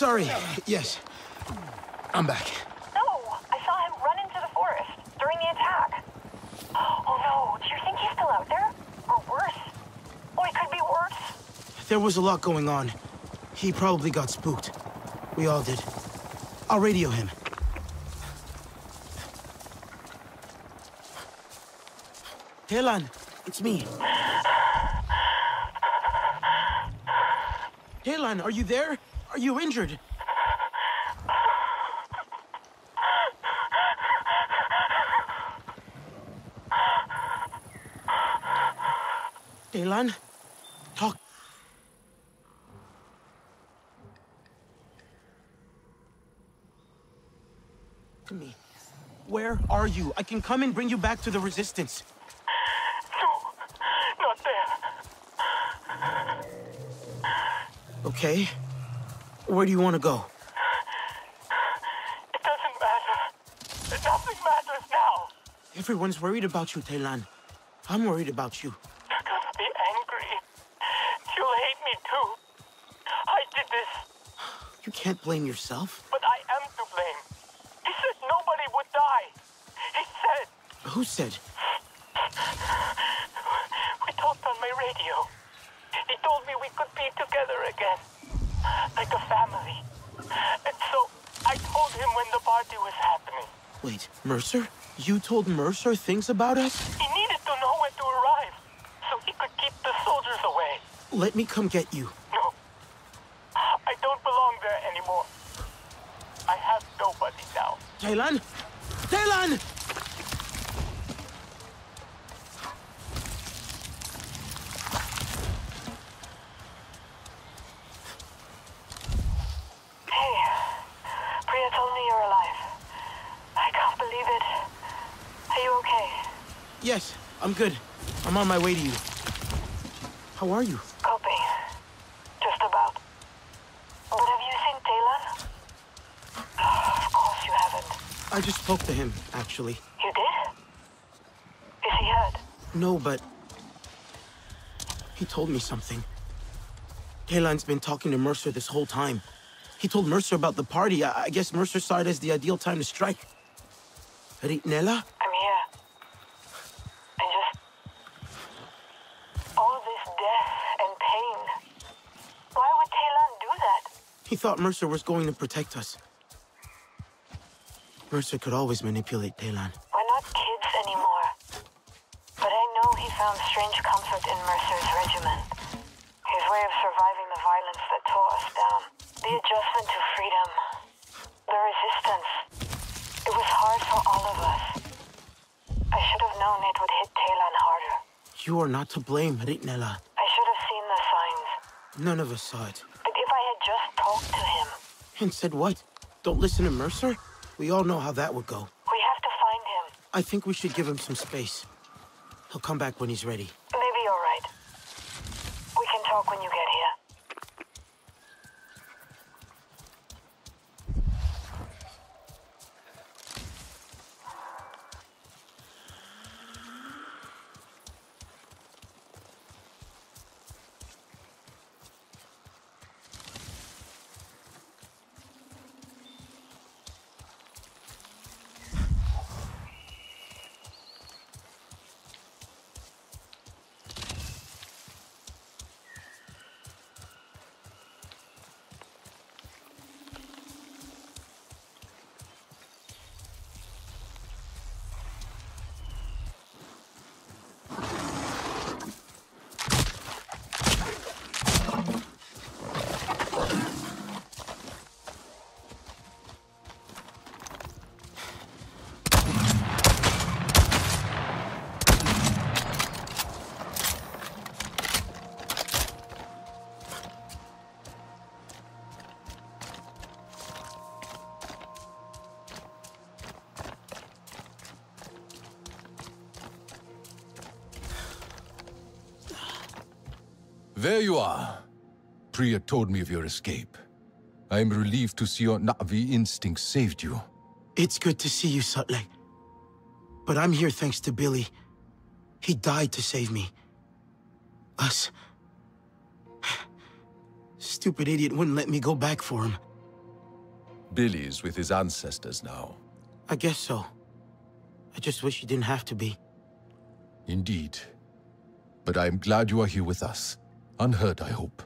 Sorry. Yes. I'm back. No, I saw him run into the forest during the attack. Oh no, do you think he's still out there? Or worse? Oh, it could be worse. There was a lot going on. He probably got spooked. We all did. I'll radio him. Teylan, it's me. Teylan, are you there? Are you injured? Teylan, talk. To me. Where are you? I can come and bring you back to the Resistance. No, not there. Okay. Where do you want to go? It doesn't matter. Nothing matters now. Everyone's worried about you, Teylan. I'm worried about you. You're gonna be angry. You'll hate me too. I did this. You can't blame yourself. But I am to blame. He said nobody would die. He said. Who said? We talked on my radio. He told me we could be together again. Like a family. And so, I told him when the party was happening. Wait, Mercer? You told Mercer things about us? He needed to know when to arrive, so he could keep the soldiers away. Let me come get you. No. I don't belong there anymore. I have nobody now. Teylan? Teylan! Yes, I'm good. I'm on my way to you. How are you? Coping. Just about. But have you seen Teylan? Of course you haven't. I just spoke to him, actually. You did? Is he hurt? No, but... he told me something. Teylan's been talking to Mercer this whole time. He told Mercer about the party. I guess Mercer saw it as the ideal time to strike. Ritnella? He thought Mercer was going to protect us. Mercer could always manipulate Teylan. We're not kids anymore. But I know he found strange comfort in Mercer's regiment. His way of surviving the violence that tore us down. The adjustment to freedom. The resistance. It was hard for all of us. I should have known it would hit Teylan harder. You are not to blame, Ritnella. I should have seen the signs. None of us saw it. Just talk to him. And said what? Don't listen to Mercer? We all know how that would go. We have to find him. I think we should give him some space. He'll come back when he's ready. Maybe all right. We can talk when you get here. There you are. Priya told me of your escape. I am relieved to see your Na'vi instincts saved you. It's good to see you, Sotlek. But I'm here thanks to Billy. He died to save me. Us. Stupid idiot wouldn't let me go back for him. Billy's with his ancestors now. I guess so. I just wish he didn't have to be. Indeed. But I am glad you are here with us. Unhurt, I hope.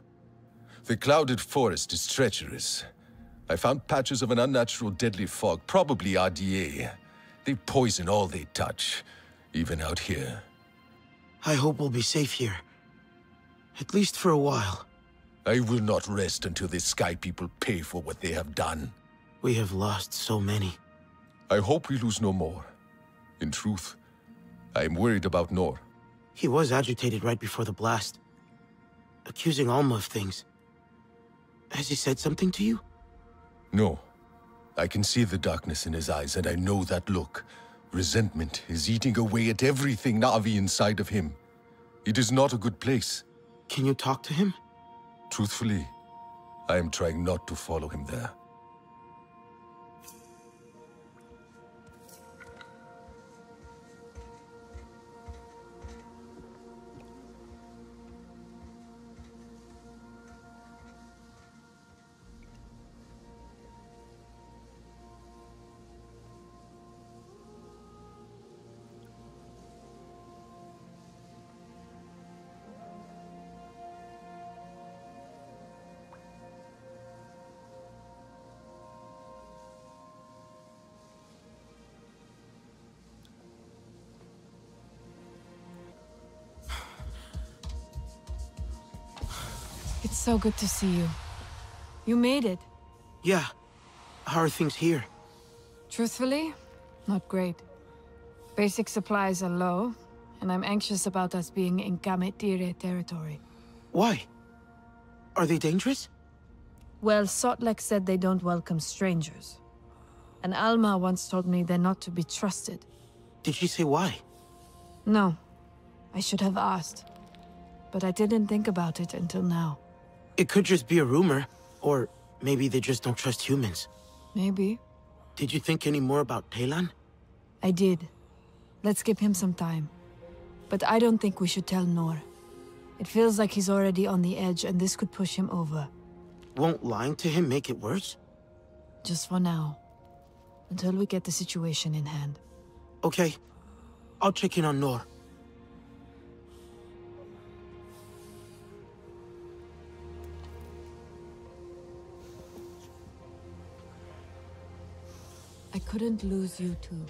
The clouded forest is treacherous. I found patches of an unnatural deadly fog, probably RDA. They poison all they touch, even out here. I hope we'll be safe here. At least for a while. I will not rest until the Sky People pay for what they have done. We have lost so many. I hope we lose no more. In truth, I am worried about Nor. He was agitated right before the blast, accusing Alma of things. Has he said something to you? No. I can see the darkness in his eyes, and I know that look. Resentment is eating away at everything Na'vi inside of him. It is not a good place. Can you talk to him? Truthfully, I am trying not to follow him there. It's so good to see you. You made it. Yeah. How are things here? Truthfully, not great. Basic supplies are low, and I'm anxious about us being in Kametire territory. Why? Are they dangerous? Well, Sotlek said they don't welcome strangers. And Alma once told me they're not to be trusted. Did she say why? No. I should have asked. But I didn't think about it until now. It could just be a rumor, or maybe they just don't trust humans. Maybe. Did you think any more about Teylan? I did. Let's give him some time. But I don't think we should tell Nor. It feels like he's already on the edge, and this could push him over. Won't lying to him make it worse? Just for now. Until we get the situation in hand. Okay. I'll check in on Nor. I couldn't lose you two.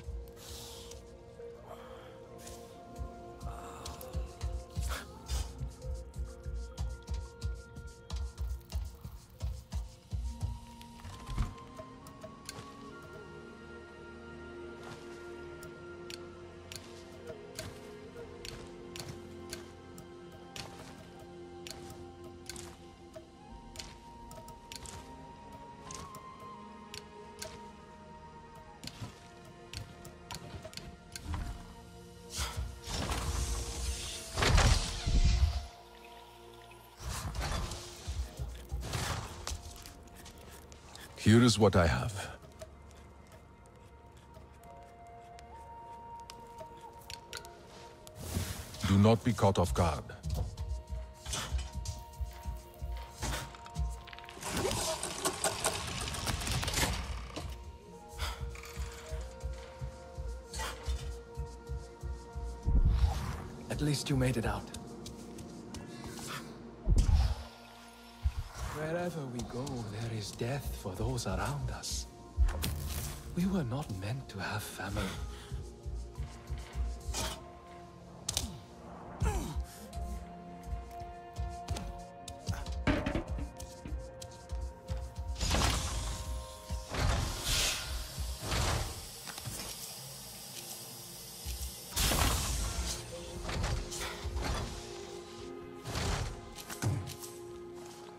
Here is what I have. Do not be caught off guard. At least you made it out. Wherever we go, there is death for those around us. We were not meant to have family.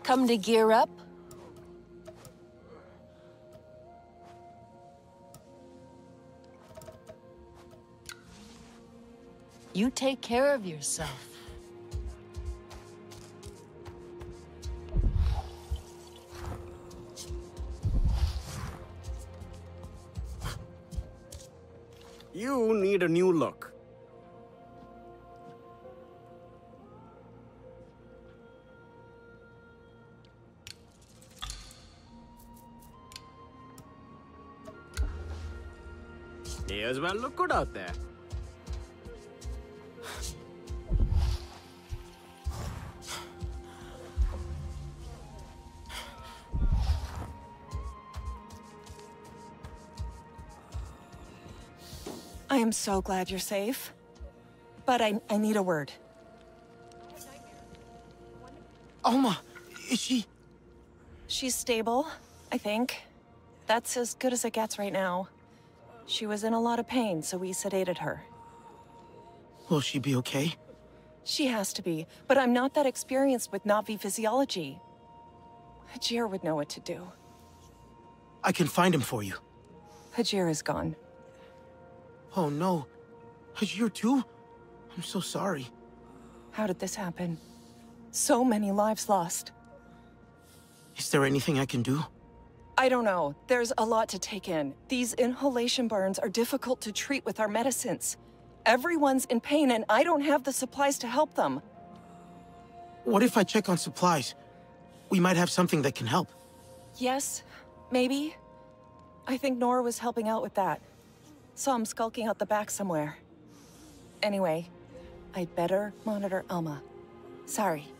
Come to gear up? You take care of yourself. You need a new look. Deers well look good out there. I am so glad you're safe, but I need a word. Alma, is she... She's stable, I think. That's as good as it gets right now. She was in a lot of pain, so we sedated her. Will she be okay? She has to be, but I'm not that experienced with Na'vi physiology. Hajir would know what to do. I can find him for you. Hajir is gone. Oh no. Hajir too? I'm so sorry. How did this happen? So many lives lost. Is there anything I can do? I don't know. There's a lot to take in. These inhalation burns are difficult to treat with our medicines. Everyone's in pain and I don't have the supplies to help them. What if I check on supplies? We might have something that can help. Yes, maybe. I think Nora was helping out with that. Saw him skulking out the back somewhere. Anyway, I'd better monitor Alma. Sorry.